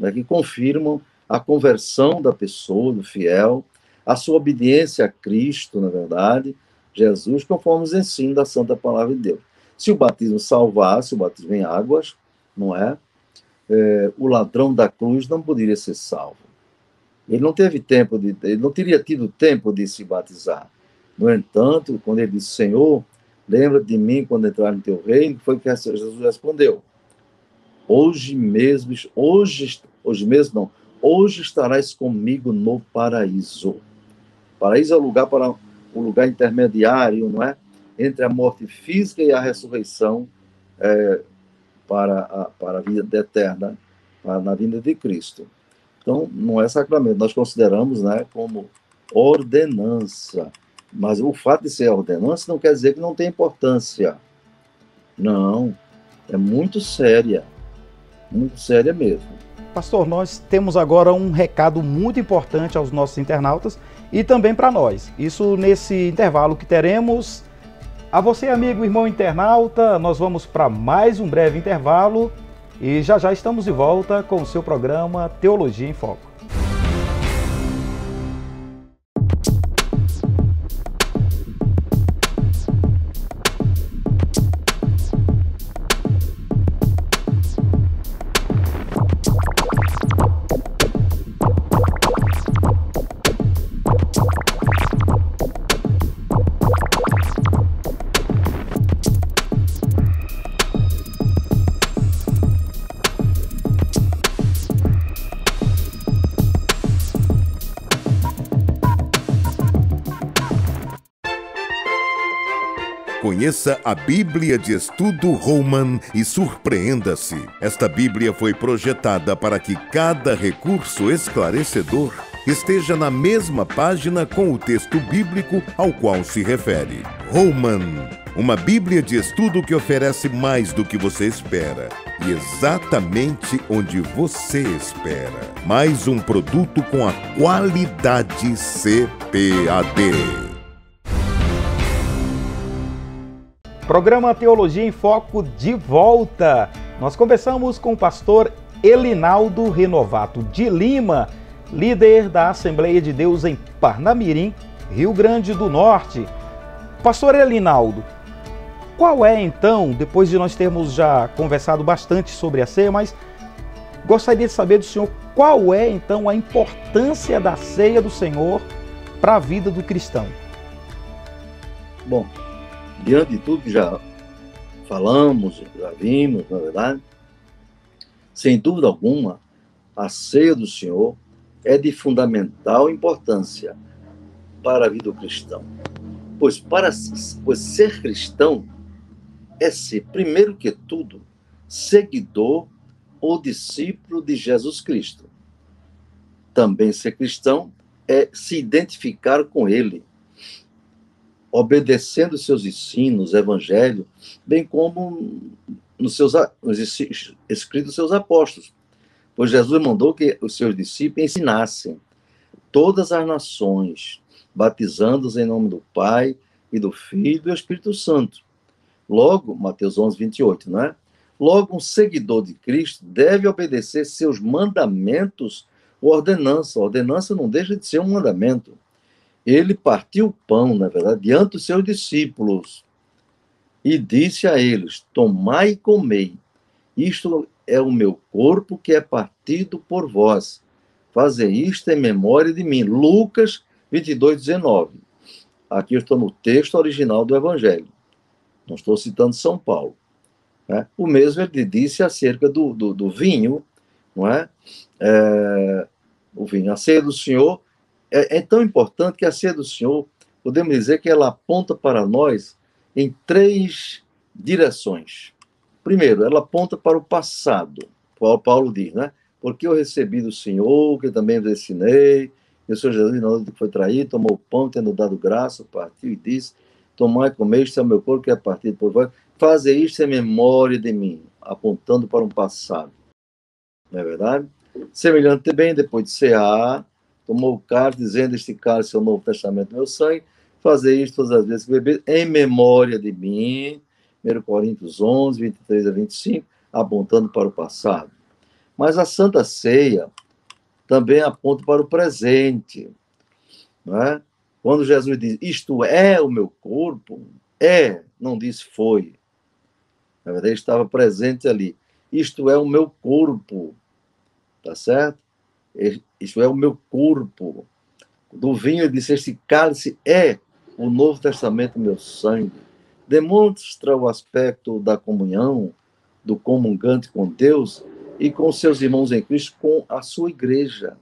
né, que confirmam a conversão da pessoa, do fiel, a sua obediência a Cristo, na verdade, Jesus, conforme os ensinos da Santa Palavra de Deus. Se o batismo salvasse, o batismo em águas, não é? é? O ladrão da cruz não poderia ser salvo. Ele não teve tempo, de, ele não teria tido tempo de se batizar. No entanto, quando ele disse: Senhor, lembra de mim quando entrar no teu reino, foi o que Jesus respondeu. Hoje mesmo, hoje, hoje mesmo não, hoje estarás comigo no paraíso. Paraíso é o lugar, para, o lugar intermediário, não é? Entre a morte física e a ressurreição é, para, a, para a vida eterna, para, na vinda de Cristo. Então, não é sacramento, nós consideramos, né, como ordenança. Mas o fato de ser ordenança não quer dizer que não tem importância. Não, é muito séria, muito séria mesmo. Pastor, nós temos agora um recado muito importante aos nossos internautas e também para nós. Isso nesse intervalo que teremos. A você, amigo, irmão internauta, nós vamos para mais um breve intervalo e já já estamos de volta com o seu programa Teologia em Foco. Conheça a Bíblia de Estudo Roman e surpreenda-se. Esta Bíblia foi projetada para que cada recurso esclarecedor esteja na mesma página com o texto bíblico ao qual se refere. Roman, uma Bíblia de estudo que oferece mais do que você espera exatamente onde você espera. Mais um produto com a qualidade C P A D. Programa Teologia em Foco de volta. Nós conversamos com o pastor Elinaldo Renovato de Lima, líder da Assembleia de Deus em Parnamirim, Rio Grande do Norte. Pastor Elinaldo, qual é então, depois de nós termos já conversado bastante sobre a ceia, mas gostaria de saber do senhor qual é então a importância da ceia do Senhor para a vida do cristão? Bom, diante de tudo que já falamos, já vimos, na verdade, sem dúvida alguma, a ceia do Senhor é de fundamental importância para a vida do cristão. Pois, para, pois ser cristão é ser, primeiro que tudo, seguidor ou discípulo de Jesus Cristo. Também ser cristão é se identificar com ele, obedecendo seus ensinos, evangelho, bem como nos seus nos escritos dos seus apóstolos, pois Jesus mandou que os seus discípulos ensinassem todas as nações, batizando-os em nome do Pai e do Filho e do Espírito Santo. Logo, Mateus onze, vinte e oito, não é? Logo, um seguidor de Cristo deve obedecer seus mandamentos ou ordenança. A ordenança não deixa de ser um mandamento. Ele partiu o pão, na verdade, diante dos seus discípulos e disse a eles: tomai e comei, isto é o meu corpo que é partido por vós. Fazei isto em memória de mim. Lucas vinte e dois, dezenove. Aqui eu estou no texto original do Evangelho. Não estou citando São Paulo. Né? O mesmo ele disse acerca do, do, do vinho, não é? é? O vinho, a ceia do Senhor. É tão importante que a ceia do Senhor, podemos dizer que ela aponta para nós em três direções. Primeiro, ela aponta para o passado, qual Paulo diz, né? Porque eu recebi do Senhor, que também vos ensinei, e o Senhor Jesus, na hora que foi traído, tomou o pão, tendo dado graça, partiu e disse: tomai e comei, isto é o meu corpo que é partido por vós, fazei isto em memória de mim, apontando para um passado. Não é verdade? Semelhante também, depois de cear, tomou o cálice, dizendo: este cálice é o novo testamento do meu sangue, fazer isto todas as vezes que beber, em memória de mim. Primeiro Coríntios onze, vinte e três a vinte e cinco, apontando para o passado. Mas a Santa Ceia também aponta para o presente. Não é? Quando Jesus diz: isto é o meu corpo, é, não disse foi. Na verdade, ele estava presente ali. Isto é o meu corpo. Tá certo? Isto é o meu corpo. Do vinho ele disse: este cálice é o novo testamento do meu sangue. Demonstra o aspecto da comunhão do comungante com Deus e com seus irmãos em Cristo, com a sua igreja,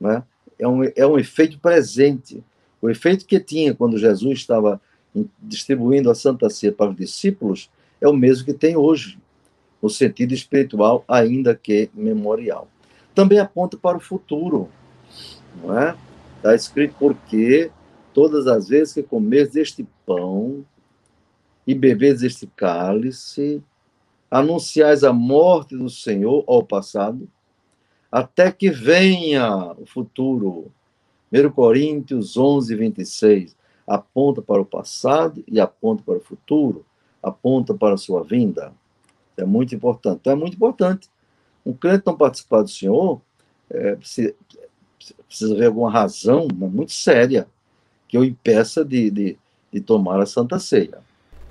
né? é, um, é um efeito presente. O efeito que tinha quando Jesus estava distribuindo a Santa Ceia para os discípulos é o mesmo que tem hoje, no sentido espiritual, ainda que memorial. Também aponta para o futuro, não é? Está escrito: porque todas as vezes que comerdes este pão e beberdes este cálice, anunciais a morte do Senhor ao passado, até que venha o futuro. Primeiro Coríntios onze, vinte e seis, aponta para o passado e aponta para o futuro, aponta para a sua vinda. É muito importante. Então, é muito importante. Um crente não participar do Senhor é, precisa, precisa ver alguma razão muito séria que o impeça de, de, de tomar a Santa Ceia.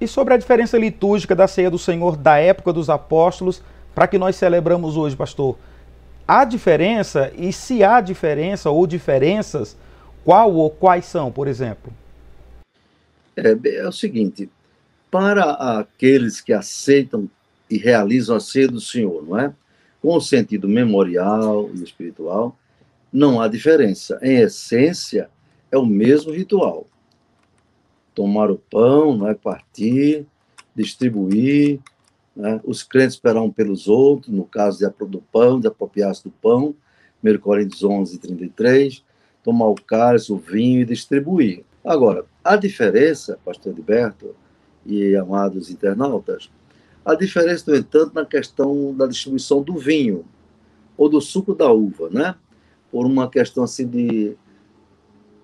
E sobre a diferença litúrgica da Ceia do Senhor da época dos apóstolos para que nós celebramos hoje, pastor? Há diferença? E se há diferença ou diferenças, qual ou quais são, por exemplo? É, é o seguinte: para aqueles que aceitam e realizam a Ceia do Senhor, não é? Com o sentido memorial e espiritual, não há diferença. Em essência, é o mesmo ritual. Tomar o pão, não é? Partir, distribuir, né? Os crentes esperam um pelos outros, no caso de, do pão, de apropriar-se do pão, Primeiro Coríntios onze, trinta e três, tomar o cálice, o vinho e distribuir. Agora, a diferença, pastor Edilberto e amados internautas, A diferença, no entanto, na questão da distribuição do vinho ou do suco da uva, né? Por uma questão assim de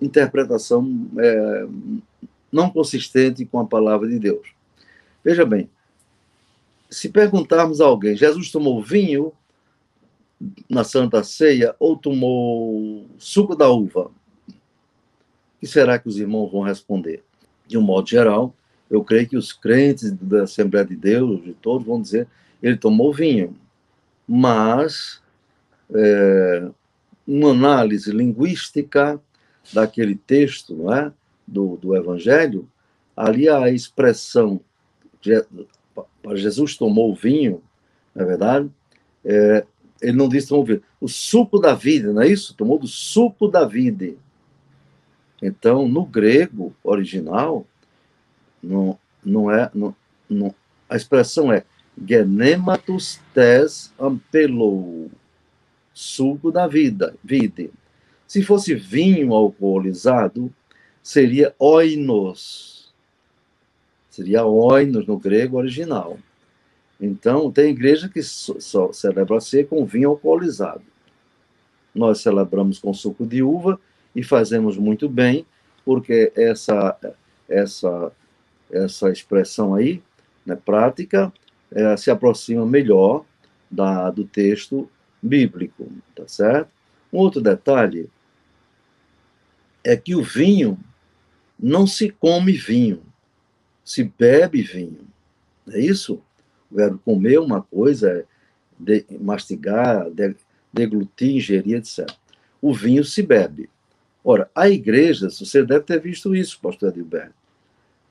interpretação é, não consistente com a palavra de Deus. Veja bem, se perguntarmos a alguém, Jesus tomou vinho na Santa Ceia ou tomou suco da uva? O que será que os irmãos vão responder? De um modo geral, eu creio que os crentes da Assembleia de Deus, de todos, vão dizer, ele tomou vinho. Mas é, uma análise linguística daquele texto, não é? do, do Evangelho, ali a expressão Jesus tomou vinho, na verdade, é, ele não disse tomou vinho, o suco da vida, não é isso? Tomou do suco da vida. Então, no grego original, não, não é, não, não, a expressão é genematos tes ampelou, suco da vida, vide. Se fosse vinho alcoolizado, seria oinos. Seria oinos no grego original. Então, tem igreja que só, só celebra a ceia com vinho alcoolizado. Nós celebramos com suco de uva e fazemos muito bem, porque essa, essa, essa expressão aí, né, prática, é, se aproxima melhor da, do texto bíblico, tá certo? Um outro detalhe é que o vinho, não se come vinho, se bebe vinho, é isso? O verbo comer uma coisa, de, mastigar, de, deglutir, ingerir, etcétera. O vinho se bebe. Ora, a igreja, você deve ter visto isso, pastor Edilberto.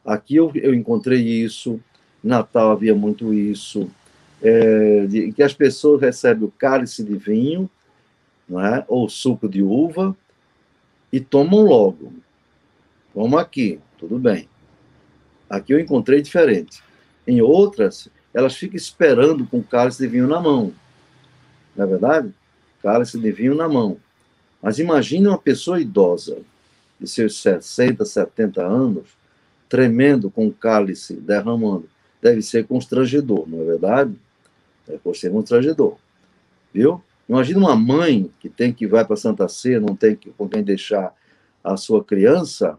Aqui eu, eu encontrei isso, em Natal havia muito isso, é, de, que as pessoas recebem o cálice de vinho, não é? Ou suco de uva, e tomam logo. Como aqui, tudo bem. Aqui eu encontrei diferente. Em outras, elas ficam esperando com o cálice de vinho na mão. Não é verdade? Cálice de vinho na mão. Mas imagine uma pessoa idosa, de seus sessenta, setenta anos, tremendo com o cálice, derramando. Deve ser constrangedor, não é verdade? Deve ser constrangedor. Viu? Imagina uma mãe que tem que vai para a Santa Ceia, não tem que, com quem deixar a sua criança,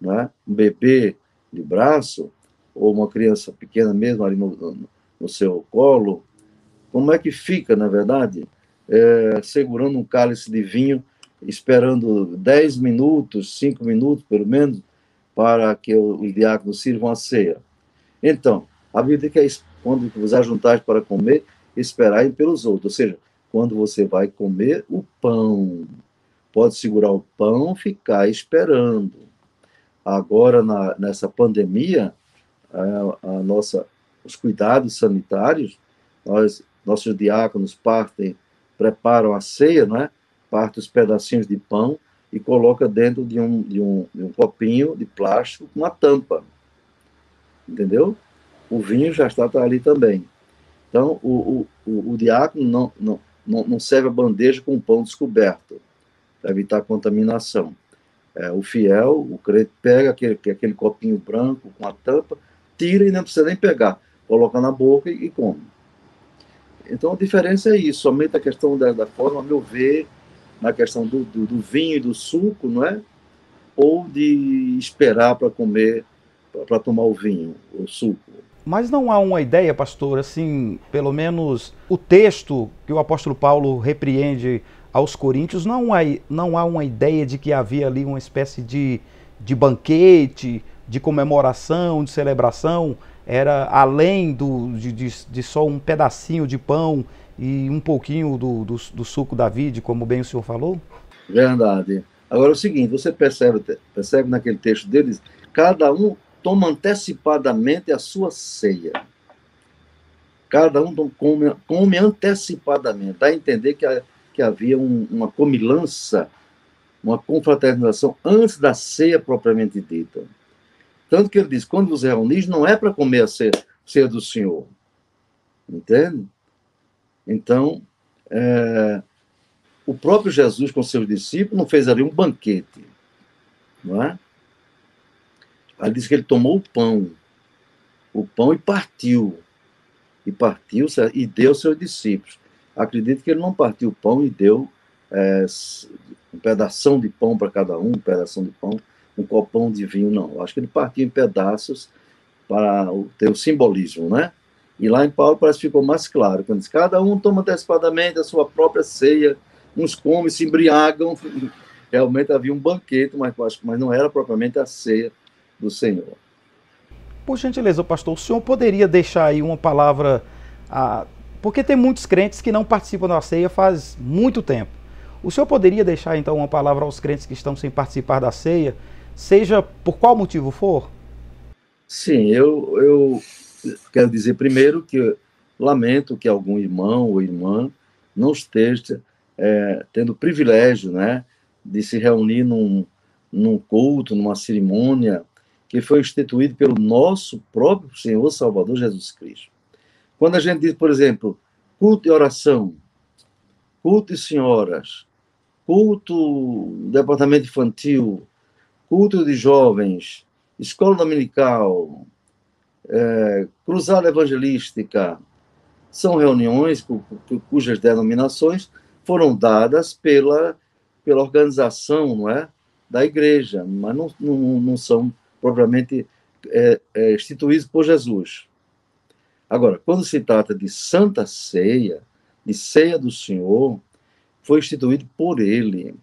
né? Um bebê de braço, ou uma criança pequena mesmo ali no, no seu colo, como é que fica, na verdade, é, segurando um cálice de vinho, esperando dez minutos, cinco minutos, pelo menos, para que os diáconos sirvam a ceia. Então, a Bíblia diz que quando vos ajuntais para comer, esperai pelos outros, ou seja, quando você vai comer o pão. Pode segurar o pão, ficar esperando. Agora, na, nessa pandemia, a, a nossa, os cuidados sanitários, nós, nossos diáconos partem, preparam a ceia, né? Partem os pedacinhos de pão e colocam dentro de um, de, um, de um copinho de plástico com uma tampa. Entendeu? O vinho já está tá ali também. Então, o, o, o, o diácono não... não não serve a bandeja com o pão descoberto, para evitar contaminação. É, o fiel, o crente, pega aquele, aquele copinho branco com a tampa, tira e não precisa nem pegar, coloca na boca e, e come. Então, a diferença é isso, somente a questão da, da forma, a meu ver, na questão do, do, do vinho e do suco, não é? Ou de esperar para comer, para tomar o vinho, o suco. Mas não há uma ideia, pastor, assim, pelo menos o texto que o apóstolo Paulo repreende aos coríntios, não há, não há uma ideia de que havia ali uma espécie de, de banquete, de comemoração, de celebração, era além do, de, de, de só um pedacinho de pão e um pouquinho do, do, do suco da vide, como bem o senhor falou? Verdade. Agora é o seguinte, você percebe, percebe naquele texto deles, cada um toma antecipadamente a sua ceia. Cada um come, come antecipadamente. Dá a entender que, a, que havia um, uma comilança, uma confraternização antes da ceia propriamente dita. Tanto que ele diz, quando vos reunis, não é para comer a ceia, ceia do Senhor. Entende? Então, é, o próprio Jesus com seus discípulos não fez ali um banquete. Não é? Ali diz que ele tomou o pão, o pão e partiu. e partiu e deu aos seus discípulos. Acredito que ele não partiu o pão e deu é, um pedação de pão para cada um, um pedação de pão, um copão de vinho, não. Acho que ele partiu em pedaços para ter o simbolismo, né? E lá em Paulo parece que ficou mais claro, quando diz, cada um toma antecipadamente a sua própria ceia, uns comem, se embriagam. Realmente havia um banquete, mas, mas não era propriamente a ceia do Senhor. Por gentileza, pastor, o senhor poderia deixar aí uma palavra... Ah, porque tem muitos crentes que não participam da ceia faz muito tempo. O senhor poderia deixar, então, uma palavra aos crentes que estão sem participar da ceia, seja por qual motivo for? Sim, eu... eu... quero dizer primeiro que lamento que algum irmão ou irmã não esteja é, tendo o privilégio, né, de se reunir num, num culto, numa cerimônia que foi instituído pelo nosso próprio Senhor Salvador Jesus Cristo. Quando a gente diz, por exemplo, culto e oração, culto e senhoras, culto departamento infantil, culto de jovens, escola dominical... É, cruzada evangelística, são reuniões cu, cu, cujas denominações foram dadas pela, pela organização, não é, da igreja, mas não, não, não são propriamente é, é, instituídas por Jesus. Agora, quando se trata de Santa Ceia, de Ceia do Senhor, foi instituído por ele.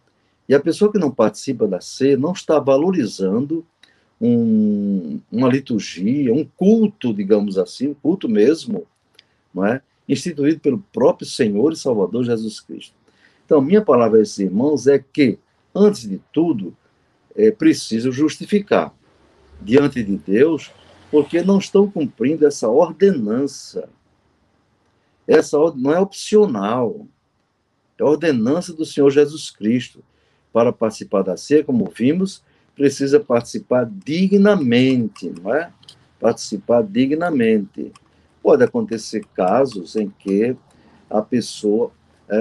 E a pessoa que não participa da ceia não está valorizando Um, uma liturgia, um culto, digamos assim, um culto mesmo, não é? Instituído pelo próprio Senhor e Salvador Jesus Cristo. Então, minha palavra a esses irmãos é que, antes de tudo, é preciso justificar diante de Deus, porque não estão cumprindo essa ordenança. Essa ordem não é opcional, é a ordenança do Senhor Jesus Cristo. Para participar da ceia, como vimos, precisa participar dignamente, não é? Participar dignamente. Pode acontecer casos em que a pessoa é,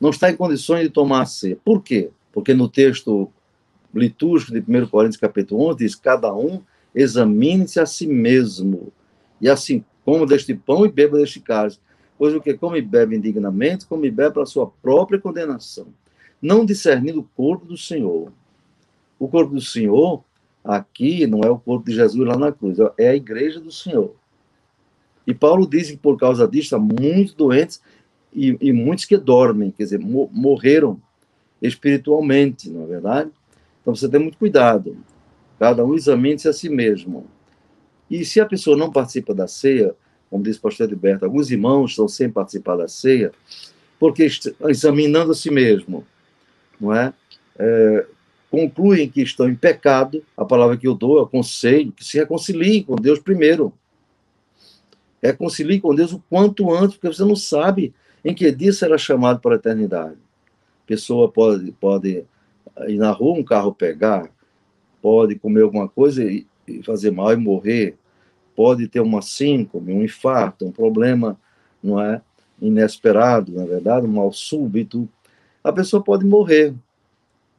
não está em condições de tomar a ceia. Por quê? Porque no texto litúrgico de primeira Coríntios, capítulo onze, diz, cada um examine-se a si mesmo, e assim coma deste pão e beba deste cálice, pois o que come e bebe indignamente, come e bebe para a sua própria condenação, não discernindo o corpo do Senhor. O corpo do Senhor, aqui, não é o corpo de Jesus lá na cruz, é a igreja do Senhor. E Paulo diz que por causa disso há muitos doentes e, e muitos que dormem, quer dizer, morreram espiritualmente, não é verdade? Então você tem muito cuidado. Cada um examine-se a si mesmo. E se a pessoa não participa da ceia, como disse o pastor Edilberto, alguns irmãos estão sem participar da ceia, porque examinando a si mesmo, não é? É concluem que estão em pecado, a palavra que eu dou, eu aconselho, que se reconciliem com Deus primeiro. Reconcilie com Deus o quanto antes, porque você não sabe em que dia será chamado para a eternidade. A pessoa pode, pode ir na rua, um carro pegar, pode comer alguma coisa e fazer mal e morrer, pode ter uma síncope, um infarto, um problema, não é, inesperado, na verdade, um mal súbito. A pessoa pode morrer,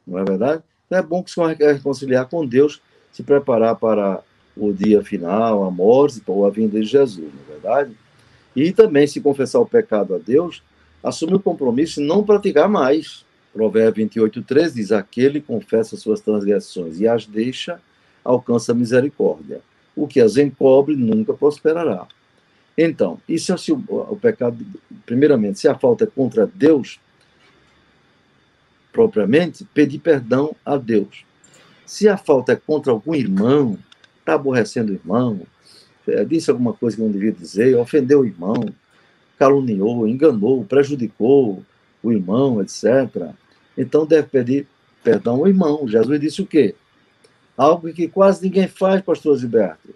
não é verdade? É bom que se reconciliar com Deus, se preparar para o dia final, a morte ou a vinda de Jesus, não é verdade? E também, se confessar o pecado a Deus, assumir o compromisso e não praticar mais. Provérbios vinte e oito, treze diz, aquele confessa suas transgressões e as deixa, alcança a misericórdia. O que as encobre nunca prosperará. Então, e se o, o pecado, primeiramente, se a falta é contra Deus, propriamente, pedir perdão a Deus. Se a falta é contra algum irmão, está aborrecendo o irmão, é, disse alguma coisa que não devia dizer, ofendeu o irmão, caluniou, enganou, prejudicou o irmão, etcétera. Então deve pedir perdão ao irmão. Jesus disse o quê? Algo que quase ninguém faz, pastor Gilberto,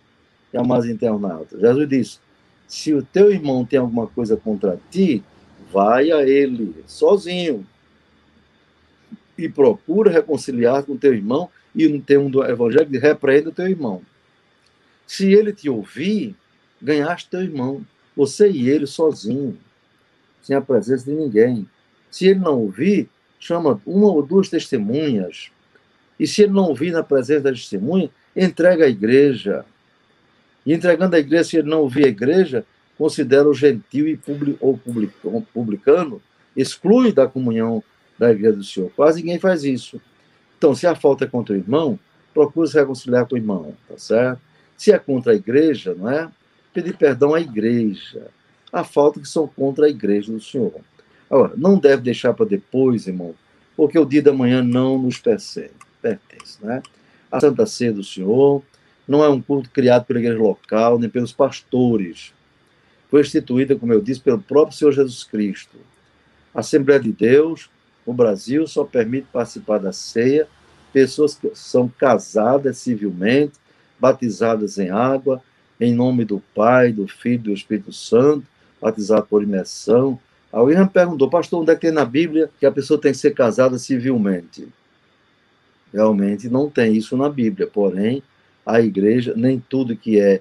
que é o mais internauta. Jesus disse, se o teu irmão tem alguma coisa contra ti, vai a ele, sozinho, e procura reconciliar com o teu irmão, e não tem um do evangelho que repreenda o teu irmão. Se ele te ouvir, ganhaste teu irmão, você e ele sozinho, sem a presença de ninguém. Se ele não ouvir, chama uma ou duas testemunhas, e se ele não ouvir na presença da testemunha, entrega à igreja. E entregando a igreja, se ele não ouvir a igreja, considera o gentil e public, ou publicano, exclui da comunhão da igreja do Senhor. Quase ninguém faz isso. Então, se a falta é contra o irmão, procura se reconciliar com o irmão, tá certo? Se é contra a igreja, não é? Pedir perdão à igreja. A falta que são contra a igreja do Senhor. Agora, não deve deixar para depois, irmão, porque o dia da manhã não nos persegue, pertence, né? A Santa Ceia do Senhor não é um culto criado pela igreja local, nem pelos pastores. Foi instituída, como eu disse, pelo próprio Senhor Jesus Cristo. A Assembleia de Deus, no Brasil, só permite participar da ceia pessoas que são casadas civilmente, batizadas em água, em nome do Pai, do Filho, do Espírito Santo, batizado por imersão. Alguém me perguntou, pastor, onde é que tem na Bíblia que a pessoa tem que ser casada civilmente? Realmente não tem isso na Bíblia, porém, a igreja, nem tudo que é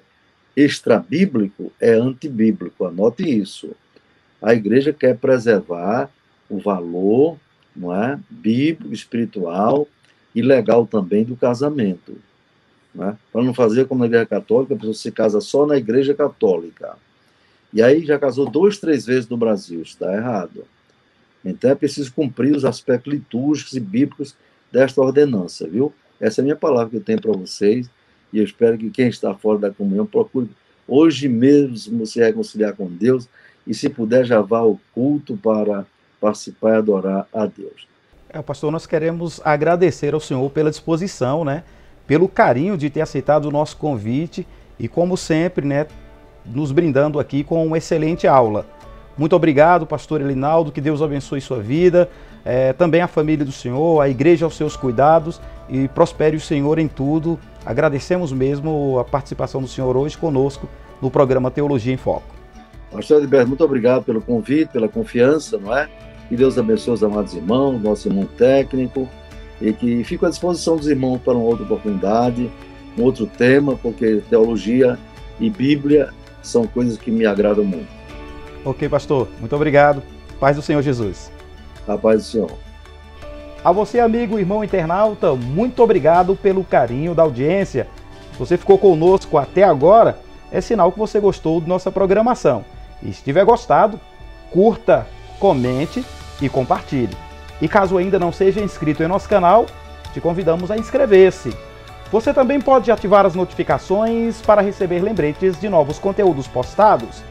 extrabíblico é antibíblico, anote isso. A igreja quer preservar o valor, não é, bíblico, espiritual e legal também do casamento. Não é? Para não fazer como na igreja católica, a pessoa se casa só na igreja católica. E aí já casou dois, três vezes no Brasil, está errado. Então é preciso cumprir os aspectos litúrgicos e bíblicos desta ordenança, viu? Essa é a minha palavra que eu tenho para vocês, e eu espero que quem está fora da comunhão procure hoje mesmo se reconciliar com Deus, e se puder já vá ao culto para participar e adorar a Deus. É, pastor, nós queremos agradecer ao senhor pela disposição, né? Pelo carinho de ter aceitado o nosso convite e, como sempre, né, nos brindando aqui com uma excelente aula. Muito obrigado, pastor Elinaldo, que Deus abençoe sua vida, é, também a família do senhor, a igreja aos seus cuidados e prospere o senhor em tudo. Agradecemos mesmo a participação do senhor hoje conosco no programa Teologia em Foco. Pastor Edilberto, muito obrigado pelo convite, pela confiança, não é? Que Deus abençoe os amados irmãos, nosso irmão técnico, e que fico à disposição dos irmãos para uma outra oportunidade, um outro tema, porque teologia e Bíblia são coisas que me agradam muito. Ok, pastor. Muito obrigado. Paz do Senhor Jesus. A paz do Senhor. A você, amigo, irmão internauta, muito obrigado pelo carinho da audiência. Se você ficou conosco até agora, é sinal que você gostou de nossa programação. E se tiver gostado, curta, comente e compartilhe. E caso ainda não seja inscrito em nosso canal, te convidamos a inscrever-se. Você também pode ativar as notificações para receber lembretes de novos conteúdos postados.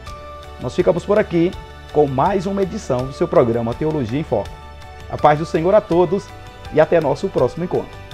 Nós ficamos por aqui com mais uma edição do seu programa Teologia em Foco. A paz do Senhor a todos e até nosso próximo encontro.